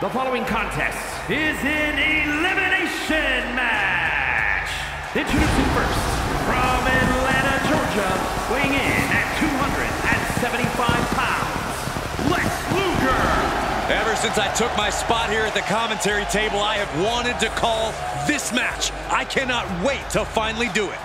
The following contest is an elimination match. Introducing first, from Atlanta, Georgia, weighing in at 275 pounds, Lex Luger. Ever since I took my spot here at the commentary table, I have wanted to call this match. I cannot wait to finally do it.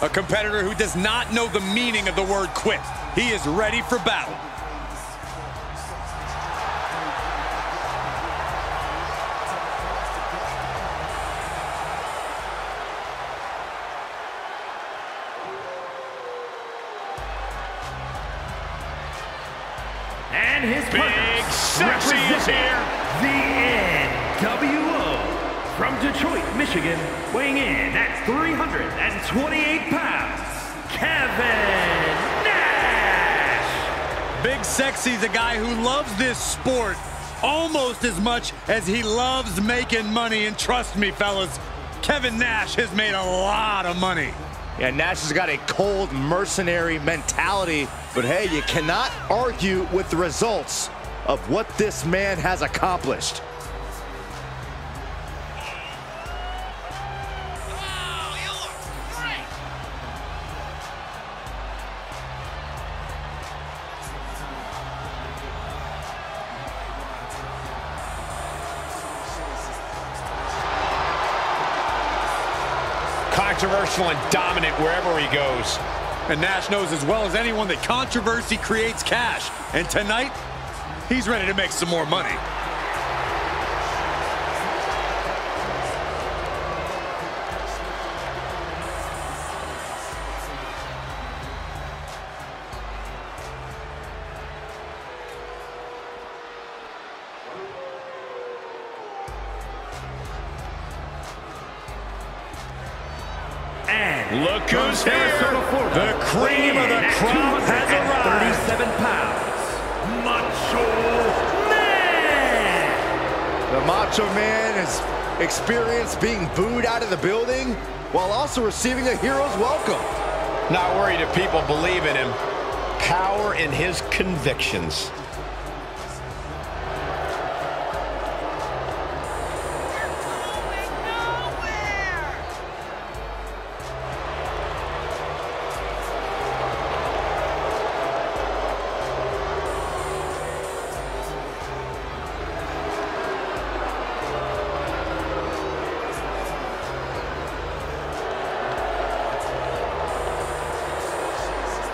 A competitor who does not know the meaning of the word quit. He is ready for battle. And his big sexy is here. The NWO from Detroit, Michigan, weighing in at 328 pounds, Kevin Nash! Big Sexy's a guy who loves this sport almost as much as he loves making money, and trust me, fellas, Kevin Nash has made a lot of money. Yeah, Nash has got a cold, mercenary mentality, but hey, you cannot argue with the results of what this man has accomplished. Controversial and dominant wherever he goes. And Nash knows as well as anyone that controversy creates cash. And tonight, he's ready to make some more money. Look who's here! The cream of the crop has arrived! 37 pounds, Macho Man! The Macho Man has experienced being booed out of the building while also receiving a hero's welcome. Not worried if people believe in him. Power in his convictions.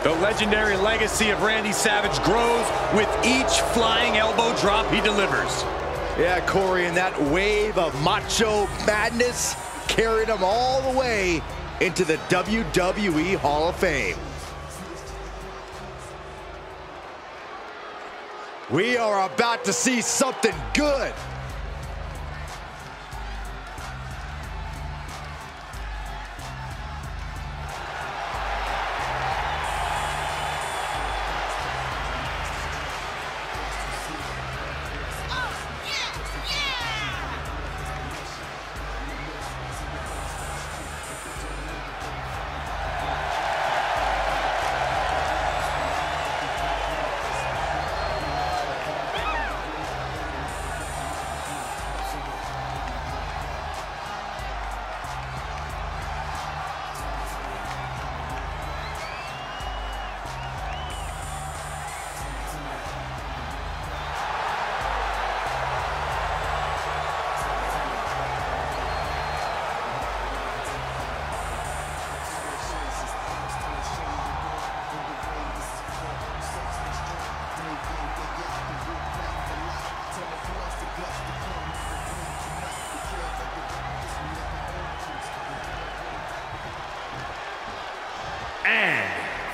The legendary legacy of Randy Savage grows with each flying elbow drop he delivers. Yeah, Corey, and that wave of Macho Madness carried him all the way into the WWE Hall of Fame. We are about to see something good.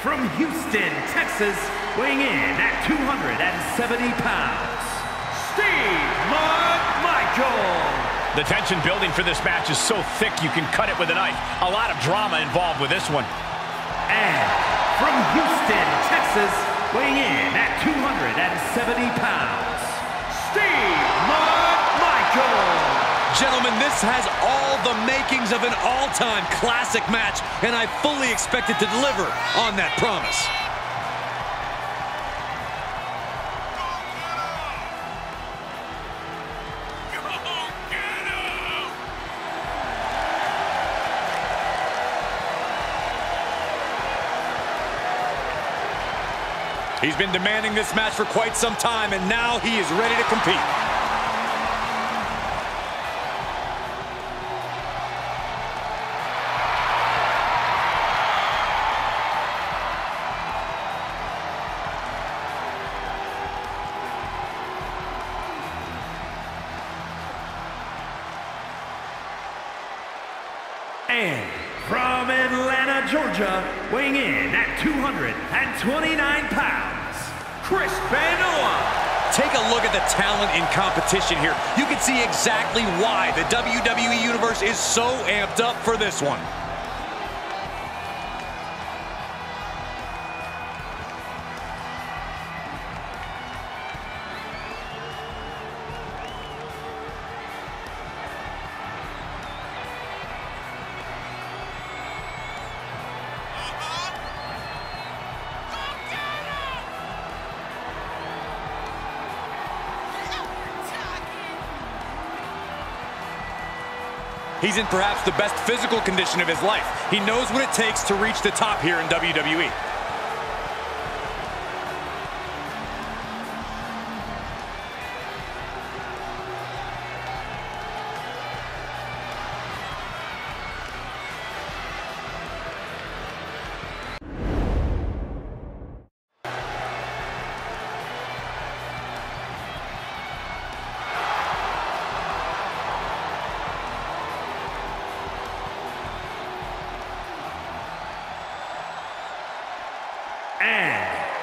From Houston, Texas, weighing in at 270 pounds, Steve McMichael. The tension building for this match is so thick you can cut it with a knife. A lot of drama involved with this one. And from Houston, Texas, weighing in at 270 pounds, Steve McMichael. Gentlemen, this has all the makings of an all-time classic match, and I fully expect it to deliver on that promise. He's been demanding this match for quite some time, and now he is ready to compete. And from Atlanta, Georgia, weighing in at 229 pounds, Chris Benoit. Take a look at the talent in competition here. You can see exactly why the WWE Universe is so amped up for this one. He's in perhaps the best physical condition of his life. He knows what it takes to reach the top here in WWE.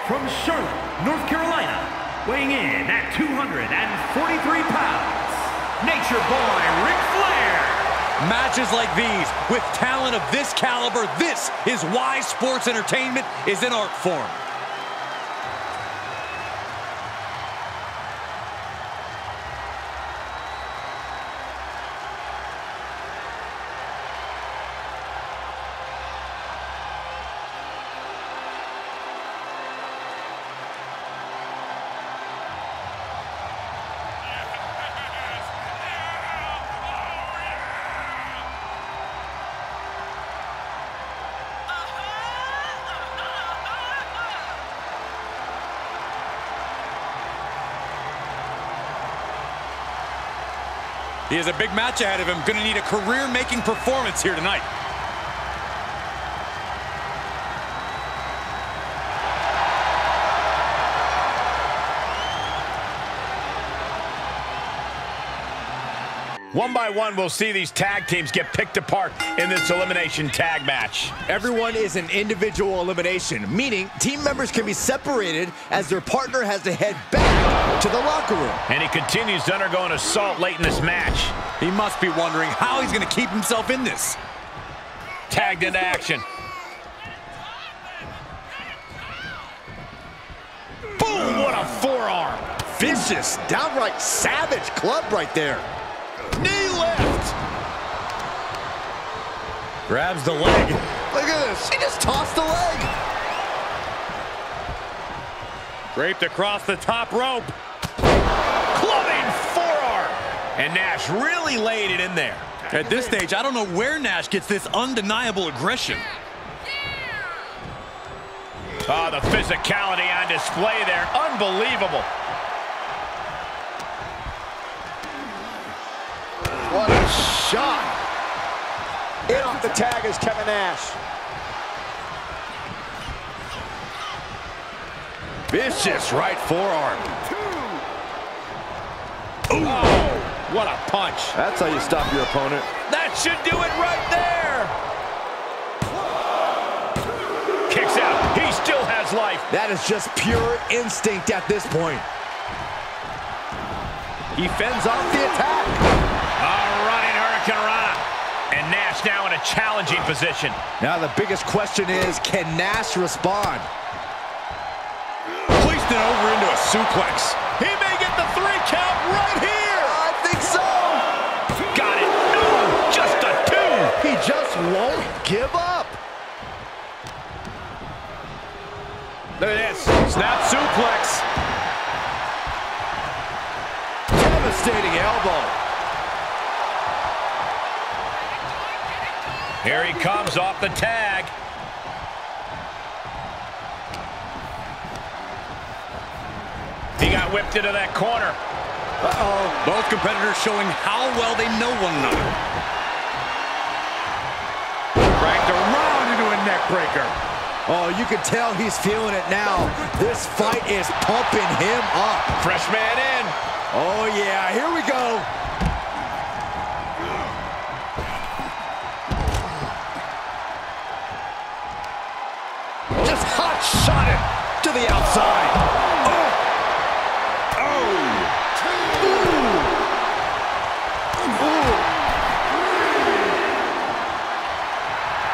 From Charlotte, North Carolina, weighing in at 243 pounds, Nature Boy Ric Flair. Matches like these, with talent of this caliber, this is why sports entertainment is in art form. He has a big match ahead of him. Going to need a career-making performance here tonight. One by one, we'll see these tag teams get picked apart in this elimination tag match. Everyone is an individual elimination, meaning team members can be separated as their partner has to head back to the locker room. And he continues to undergo an assault late in this match. He must be wondering how he's going to keep himself in this. Tagged into action. Boom, what a forearm. Vicious, downright savage club right there. Knee lift. Grabs the leg. Look at this. He just tossed the leg. Draped across the top rope. Clubbing forearm. And Nash really laid it in there. At this stage, I don't know where Nash gets this undeniable aggression. Oh, the physicality on display there. Unbelievable. What a shot. In off the tag is Kevin Nash. Vicious right forearm. Ooh. Oh, what a punch. That's how you stop your opponent. That should do it right there. Kicks out. He still has life. That is just pure instinct at this point. He fends off the attack. And Nash now in a challenging position. Now the biggest question is, can Nash respond? Placed it over into a suplex. He may get the 3 count right here. I think so. Got it. No, just a 2. He just won't give up. Look at this. Snap suplex. Devastating elbow. Here he comes off the tag. He got whipped into that corner. Uh-oh. Both competitors showing how well they know one another. Dragged around into a neck breaker. Oh, you can tell he's feeling it now. This fight is pumping him up. Fresh man in. Oh, yeah. Here we go. Shot it to the outside. Oh! Oh! Ooh. Ooh.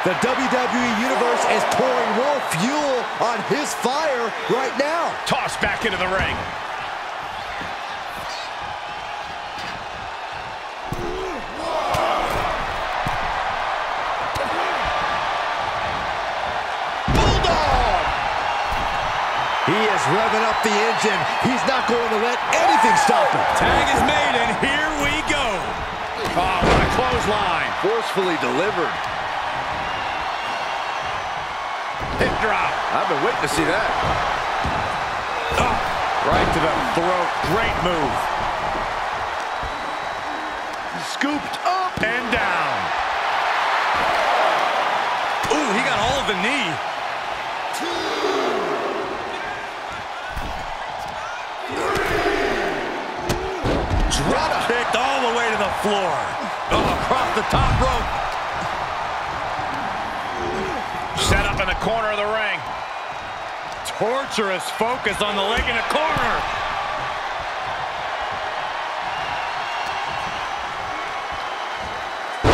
The WWE Universe is pouring more fuel on his fire right now. Tossed back into the ring. He is revving up the engine. He's not going to let anything stop him. Tag is made, and here we go. Oh, what a clothesline. Forcefully delivered. Hip drop. I've been witnessing that. Oh, right to the throat. Great move. Scooped up and down. Ooh, he got all of the knee. Drop kicked all the way to the floor. Oh, across the top rope. Set up in the corner of the ring. Torturous focus on the leg in the corner.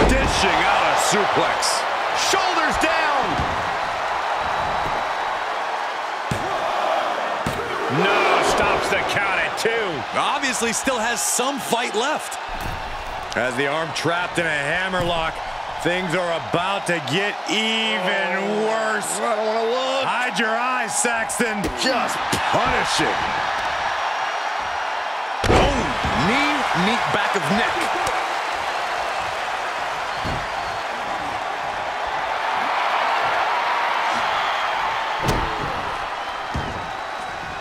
Dishing out a suplex. Shoulders down. No, stops the count. Two. Obviously still has some fight left. Has the arm trapped in a hammerlock. Things are about to get even worse. I don't want to look. Hide your eyes, Saxton. Just punish it. Boom. Knee, meet back of neck.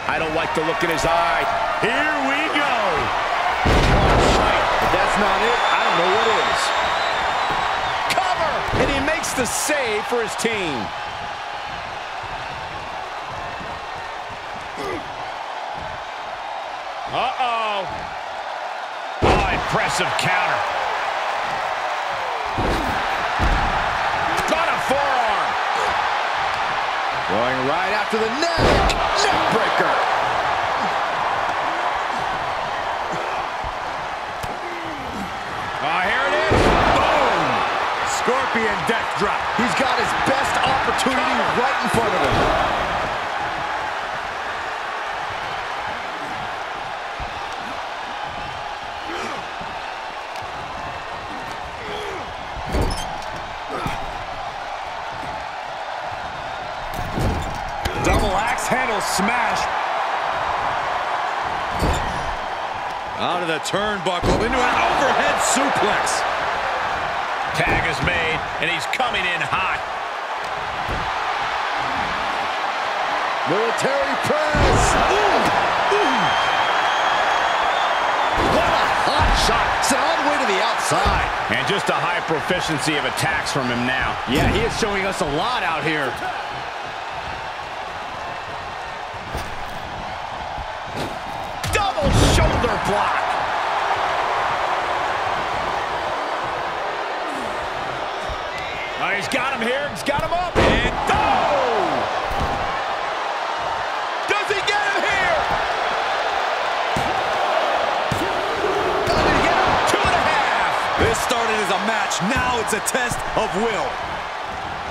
I don't like the look in his eye. Here we go. But that's not it. I don't know what is. Cover! And he makes the save for his team. Uh-oh. Oh, impressive counter. Got a forearm. Going right after the neck. Neck breaker. Scorpion death drop. He's got his best opportunity right in front of him. Double axe handle smash. Out of the turnbuckle into an overhead suplex. Tag is made, and he's coming in hot. Military press. Ooh, ooh. What a hot shot. It's all the way to the outside. And just a high proficiency of attacks from him now. Yeah, he is showing us a lot out here. Double shoulder block. He's got him here. He's got him up. And oh! Does he get him here? Does he get him? 2.5. This started as a match. Now it's a test of will.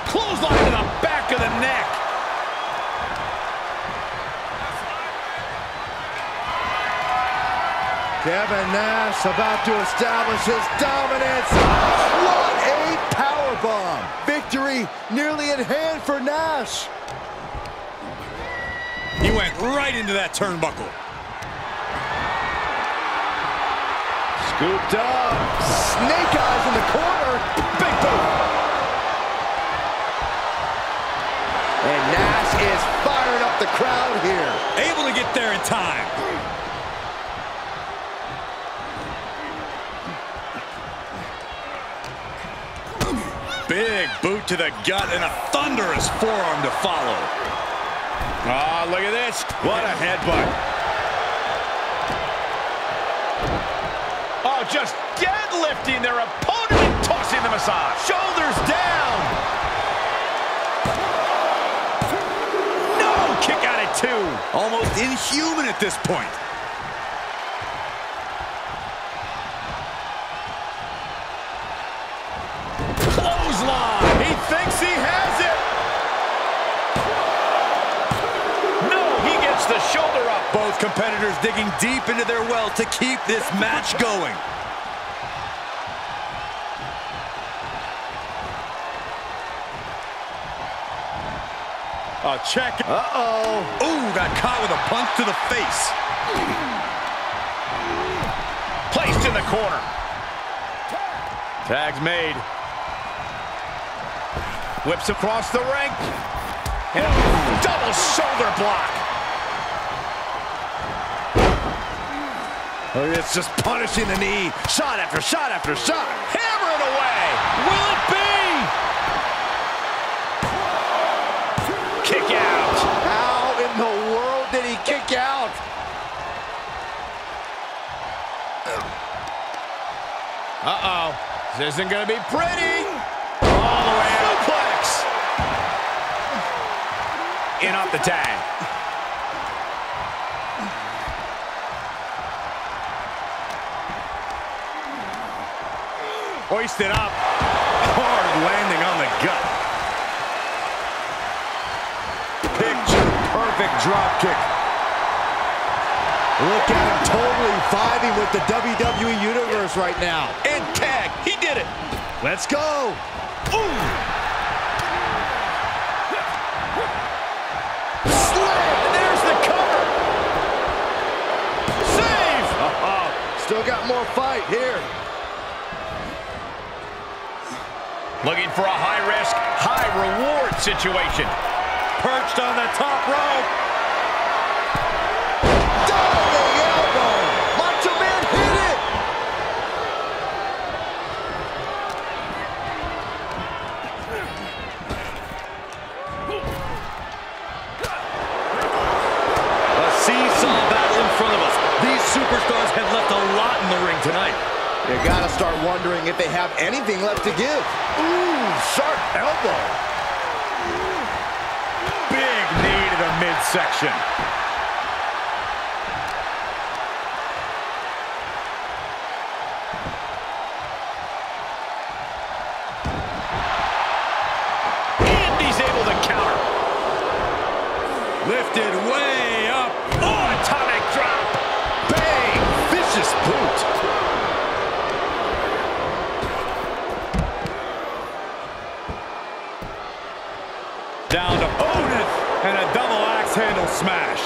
Clothesline to the back of the neck. Kevin Nash about to establish his dominance. What a powerbomb. Victory nearly in hand for Nash. He went right into that turnbuckle. Scooped up. Snake eyes in the corner. Big boot. And Nash is firing up the crowd here. Able to get there in time. Big boot to the gut and a thunderous forearm to follow. Ah, look at this. What a headbutt. Just deadlifting their opponent and tossing them aside. Shoulders down. No, kick out at two. Almost inhuman at this point. Clothesline. He thinks he has it. No, he gets the shoulder up. Both competitors digging deep into their well to keep this match going. Check. Uh-oh. Ooh, got caught with a punch to the face. Placed in the corner. Tag's made. Whips across the ring. And a double shoulder block. Oh, it's just punishing the knee. Shot after shot after shot. Hammer it away. Will it be? Kick out. How in the world did he kick out? Uh-oh. This isn't going to be pretty. All the way out. Suplex. In off the tag. Hoisted up. Hard landing on the gut. Perfect drop kick. Look at him totally vibing with the WWE Universe right now. And tag, he did it. Let's go. Ooh. Slam, there's the cover. Save. Still got more fight here. Looking for a high risk, high reward situation. Perched on the top rope. Diving elbow. Macho Man hit it. A seesaw battle in front of us. These superstars have left a lot in the ring tonight. You gotta start wondering if they have anything left to give. Ooh, sharp elbow. Midsection. And he's able to counter. Lifted way up. Oh, atomic drop. Bang. Vicious boot. Down to Otis. And a double axe handle smash.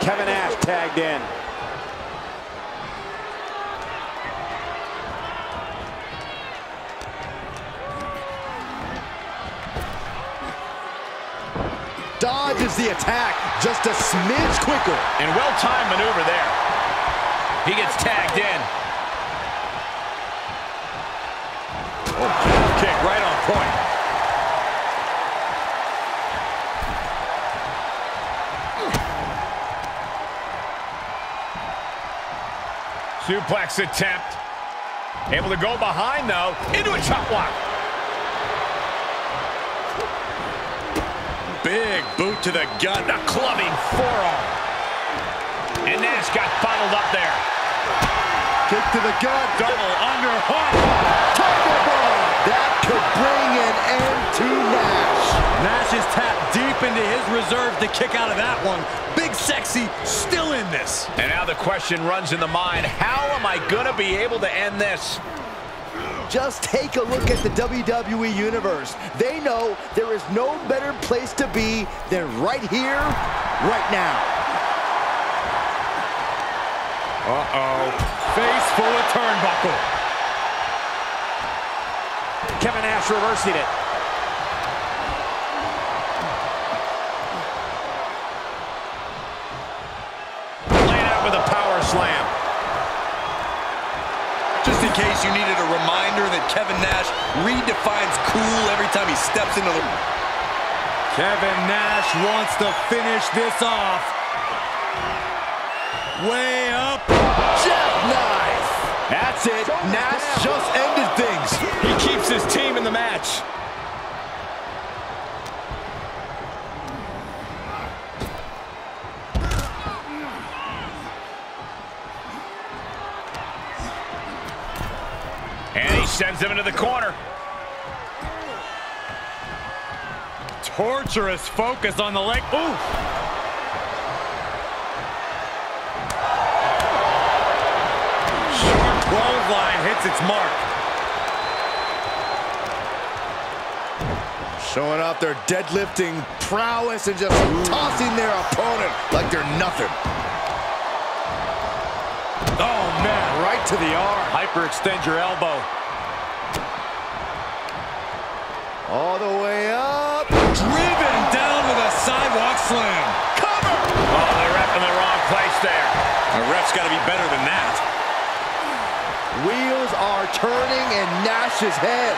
Kevin Nash tagged in. Dodges the attack just a smidge quicker. And well-timed maneuver there. He gets tagged in. Oh, kick right on point. Suplex attempt. Able to go behind, though. Into a chop block. Big boot to the gut. A clubbing forearm. And Nash got bottled up there. Kick to the gut. Double underhook. Takeover. That could bring an end to Nash. Nash is tapped deep into his reserve to kick out of that one. Big Sexy still in this. And now the question runs in the mind, how am I going to be able to end this? Just take a look at the WWE Universe. They know there is no better place to be than right here, right now. Uh-oh. Face full of turnbuckle. Kevin Nash reversing it. Laid out with a power slam. Just in case you needed a reminder that Kevin Nash redefines cool every time he steps into the ring. Kevin Nash wants to finish this off. Way up. Jackknife. That's it. Nash just ended things. He keeps his team in the match. Sends him into the corner. Torturous focus on the leg. Ooh. Short clothesline hits its mark. Showing off their deadlifting prowess and just tossing their opponent like they're nothing. Oh, man, right to the arm. Hyperextend your elbow. All the way up. Driven down with a sidewalk slam. Cover! Oh, they wrapped in the wrong place there. The ref's got to be better than that. Wheels are turning in Nash's head.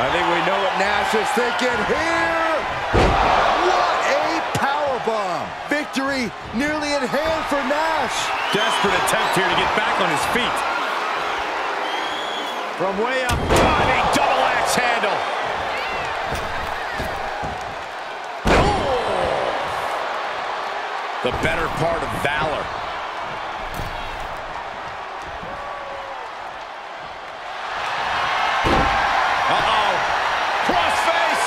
I think we know what Nash is thinking here. What a powerbomb. Victory nearly in hand for Nash. Desperate attempt here to get back on his feet. From way up, a double axe handle. Oh! The better part of valor. Uh-oh. Crossface.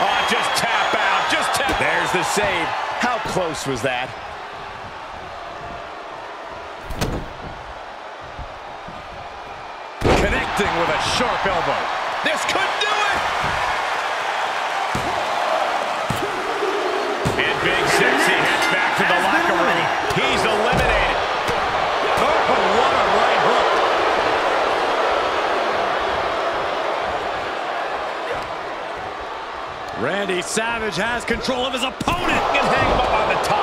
Oh, just tap out. Just tap. There's the save. How close was that? Connecting with a sharp elbow. This could do it! And Big Sexy heads back to the locker room. He's eliminated. Oh, what a right hook. Randy Savage has control of his opponent. Can hang him up on the top.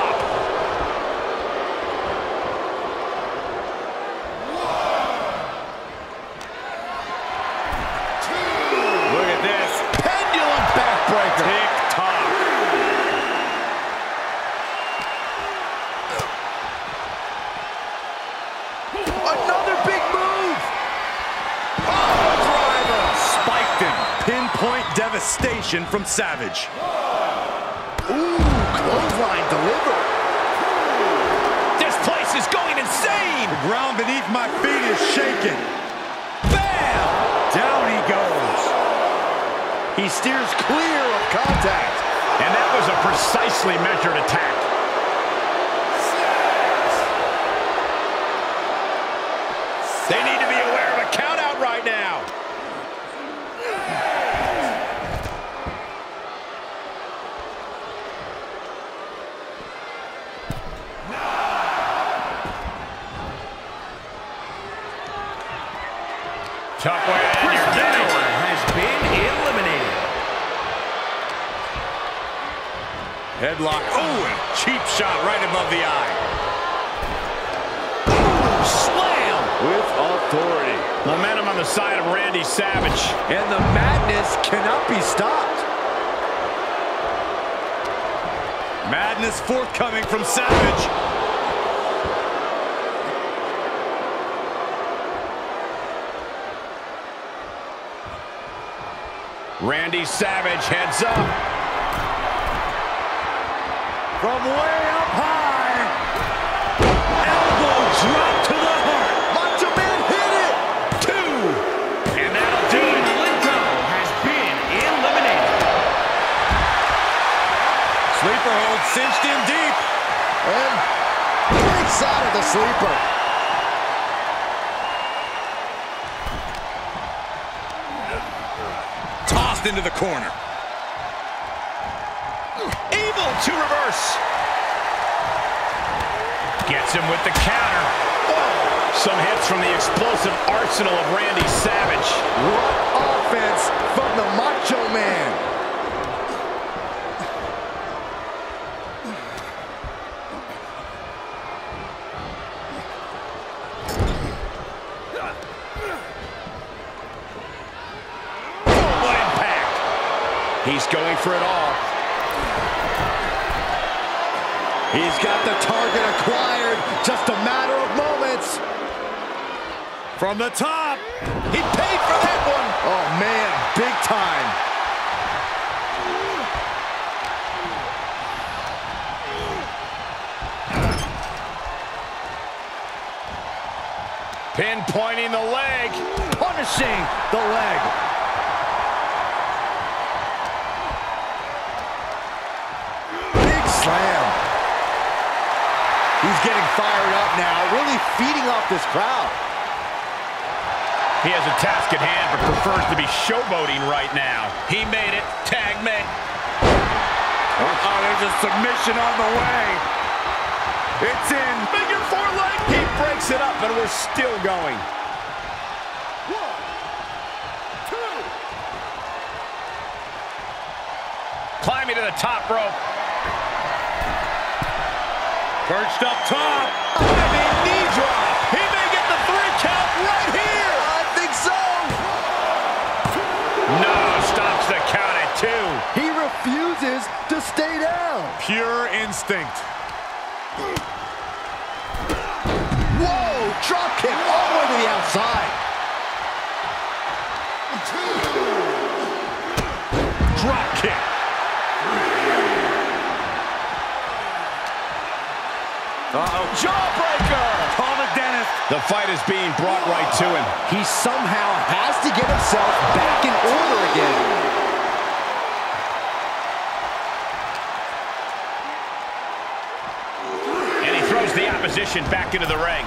Devastation from Savage. Ooh, clothesline delivered. This place is going insane. The ground beneath my feet is shaking. Bam! Down he goes. He steers clear of contact. And that was a precisely measured attack. They need to be aware of a countout right now. Top way out. Your winner has been eliminated. Headlock. Oh, and cheap shot right above the eye. Ooh, slam! With authority. Momentum on the side of Randy Savage. And the madness cannot be stopped. Madness forthcoming from Savage. Randy Savage heads up. From way up high. side of the sleeper. Tossed into the corner. Able to reverse. Gets him with the counter. Some hits from the explosive arsenal of Randy Savage. What offense from the Macho Man. He's going for it all. He's got the target acquired. Just a matter of moments. From the top. He paid for that one. Oh, man. Big time. Pinpointing the leg. Punishing the leg. He's getting fired up now, really feeding off this crowd. He has a task at hand, but prefers to be showboating right now. He made it. Tag made. Oh, there's a submission on the way. It's in. Figure four leg. He breaks it up, and we're still going. 1, 2. Climbing to the top rope. Perched up top. Oh, I mean, knee drop. He may get the 3 count right here. I think so. No, stops the count at 2. He refuses to stay down. Pure instinct. Whoa, drop kick all the way to the outside. 2. Drop kick. Uh-oh. Jawbreaker! Call the dentist. The fight is being brought right to him. He somehow has to get himself back in order again. And he throws the opposition back into the ring.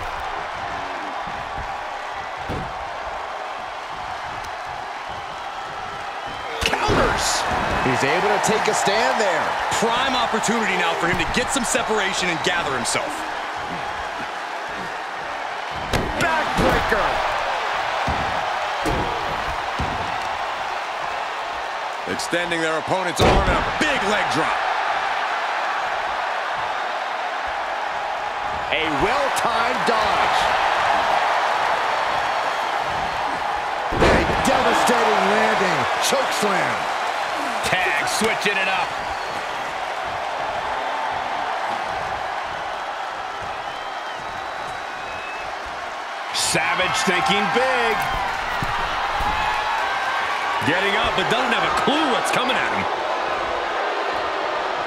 He's able to take a stand there. Prime opportunity now for him to get some separation and gather himself. Backbreaker. Extending their opponent's arm in a big leg drop. A well-timed dodge. A devastating landing. Chokeslam. Tag, switching it up. Savage thinking big. Getting up, but doesn't have a clue what's coming at him.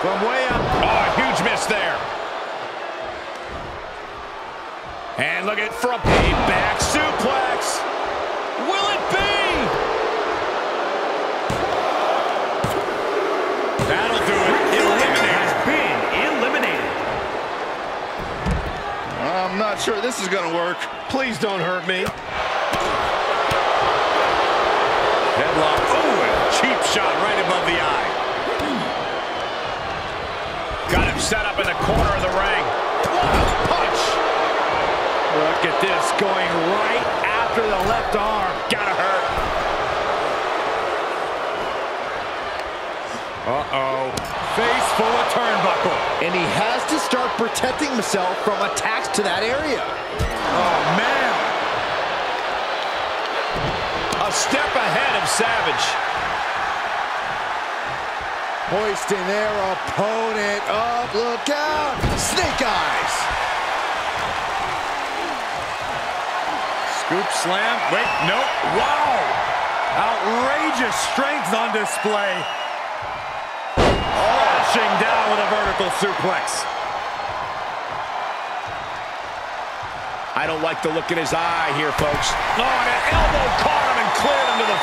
From way up. Oh, a huge miss there. And look at from a back suplex. Will it be? That'll do it. Eliminated. Has been eliminated. I'm not sure this is going to work. Please don't hurt me. Headlock. Oh, and cheap shot right above the eye. Got him set up in the corner of the ring. What a punch. Look at this. Going right after the left arm. Gotta hurt. Uh-oh. Face full of turnbuckle. And he has to start protecting himself from attacks to that area. Oh, man. A step ahead of Savage. Hoisting their opponent up. Look out. Snake eyes. Scoop slam. Wait, nope. Wow. Outrageous strength on display. Down with a vertical suplex. I don't like the look in his eye here, folks. Oh, and an elbow caught him and cleared him to the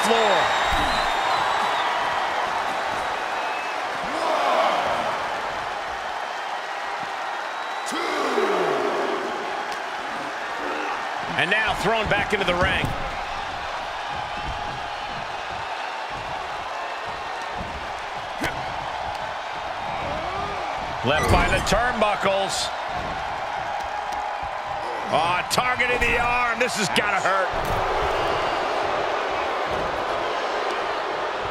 floor. One, 2. And now thrown back into the ring. Left by the turnbuckles. Oh, target in the arm. This has got to hurt.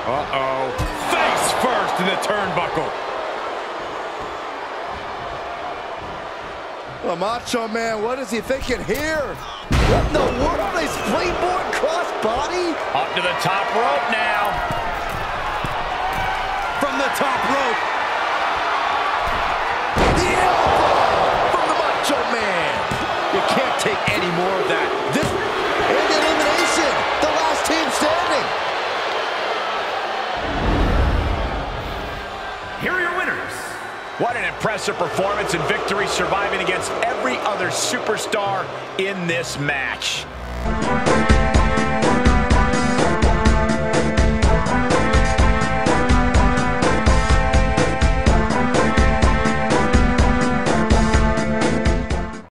Uh-oh. Face first in the turnbuckle. Well, Macho Man, what is he thinking here? What in the world? A springboard crossbody? Up to the top rope now. From the top rope. Can't take any more of that. This and an elimination. The last team standing. Here are your winners. What an impressive performance and victory, surviving against every other superstar in this match.